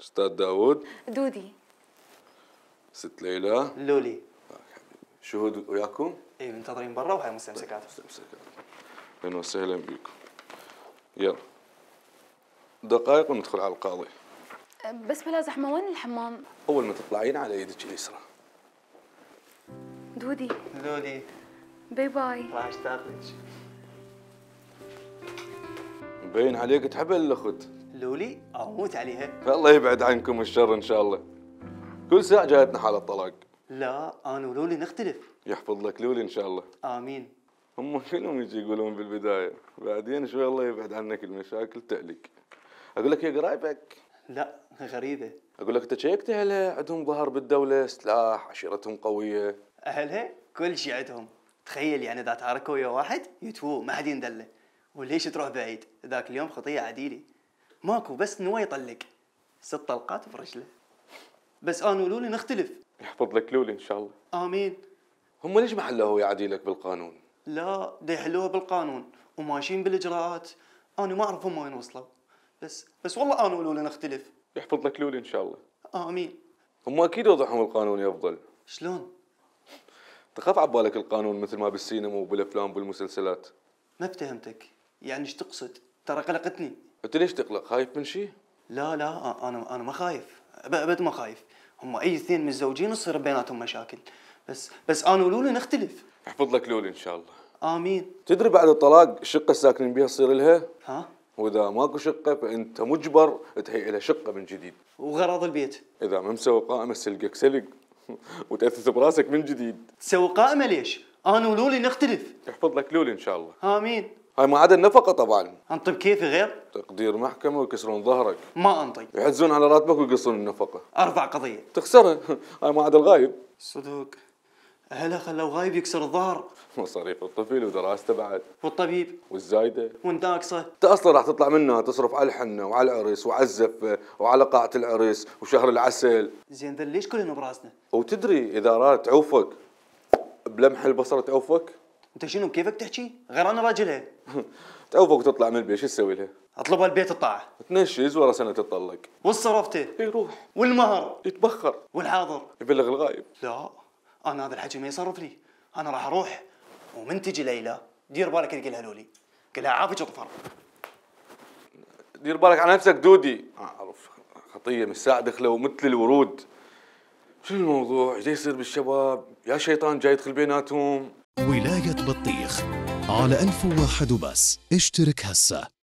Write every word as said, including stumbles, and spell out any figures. أستاذ داوود. دودي. ست ليلى. لولي. شهود وياكم؟ إيه منتظرين برا وهاي مستمسكات. مستمسكات. أهلا وسهلا بكم. يلا. دقائق وندخل على القاضي. بس بلا زحمة وين الحمام؟ أول ما تطلعين على يدك اليسرى. دودي. لولي. باي باي. الله يشتغلك. مبين عليك تحبها الأخت. لولي أموت عليها. الله يبعد عنكم الشر إن شاء الله. كل ساعة جايتنا حالة طلاق. لا أنا ولولي نختلف. يحفظ لك لولي إن شاء الله. آمين. هم كلهم يجي يقولون بالبداية، بعدين شوي الله يبعد عنك المشاكل تألك. أقول لك هي قرايبك. لا غريبة. أقول لك أنت شيكت أهلها؟ عندهم ظهر بالدولة، سلاح، عشيرتهم قوية. أهلها؟ كل شيء عندهم. تخيل يعني إذا تعاركوا ويا واحد يتوه ما حد يندله. وليش تروح بعيد؟ ذاك اليوم خطية عديلة. ماكو بس نوى يطلق. ست طلقات برجله. بس أنا ولولي نختلف. يحفظ لك لولي إن شاء الله. آمين. هم ليش ما حلوها يا عديلك بالقانون؟ لا دا يحلوها بالقانون وماشيين بالإجراءات. أنا ما أعرف هم وين وصلوا. بس بس والله أنا ولولي نختلف. يحفظ لك لولي إن شاء الله. آمين. هم أكيد وضعهم القانون يفضل. شلون؟ تخاف عبالك القانون مثل ما بالسينما وبالأفلام وبالمسلسلات. ما فهمتك. يعني إيش تقصد؟ ترى قلقتني. أنت ليش تقلق؟ خايف من شيء؟ لا لا أنا أنا ما خايف. أبد ما خايف. هم أي اثنين متزوجين يصير بيناتهم مشاكل. بس بس أنا ولولي نختلف. يحفظ لك لولي إن شاء الله. آمين. تدري بعد الطلاق الشقة الساكنين بها تصير لها؟ ها؟ وإذا ماكو شقة فأنت مجبر تهيئ لها شقة من جديد. وغراض البيت؟ إذا ما مسوي قائمة سلقك سلق وتأثث براسك من جديد. تسوي قائمة ليش؟ أنا ولولي نختلف. يحفظ لك لولي إن شاء الله. آمين. هاي ما عدا النفقة طبعاً. أنطي بكيفي غير؟ تقدير محكمة ويكسرون ظهرك. ما أنطي. يحجزون على راتبك ويقصون النفقة. أرفع قضية. تخسرها، هاي ما عدا الغايب. صدوق. هلا خلوا غايب يكسر الظهر. مصاريف الطفل ودراسته بعد. والطبيب. والزايده. وانت ناقصه. انت اصلا راح تطلع منها تصرف على الحنه وعلى العريس وعلى الزفه وعلى قاعه العريس وشهر العسل. زين ذل ليش كلنا براسنا؟ وتدري اذا راد تعوفك بلمح البصر تعوفك؟ انت شنو بكيفك تحكي؟ غير انا راجلها. تعوفك وتطلع من البيت شو تسوي لها؟ اطلبها البيت الطاعه. تنشز ورا سنه تطلق. والصرفته؟ يروح. والمهر؟ يتبخر. والحاضر؟ يبلغ الغايب. لا. أنا هذا الحكي ما يصرف لي، أنا راح أروح ومن تجي ليلى دير بالك تقول لها لولي، قل لها عافيك وطفر. دير بالك على نفسك دودي، أعرف خطية من الساعة دخلوا مثل الورود. شنو الموضوع؟ جاي يصير بالشباب، يا شيطان جاي يدخل بيناتهم. ولاية بطيخ على ألف وواحد وبس، اشترك هسه.